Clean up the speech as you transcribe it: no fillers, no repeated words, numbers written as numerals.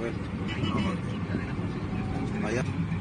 a ver. Allá.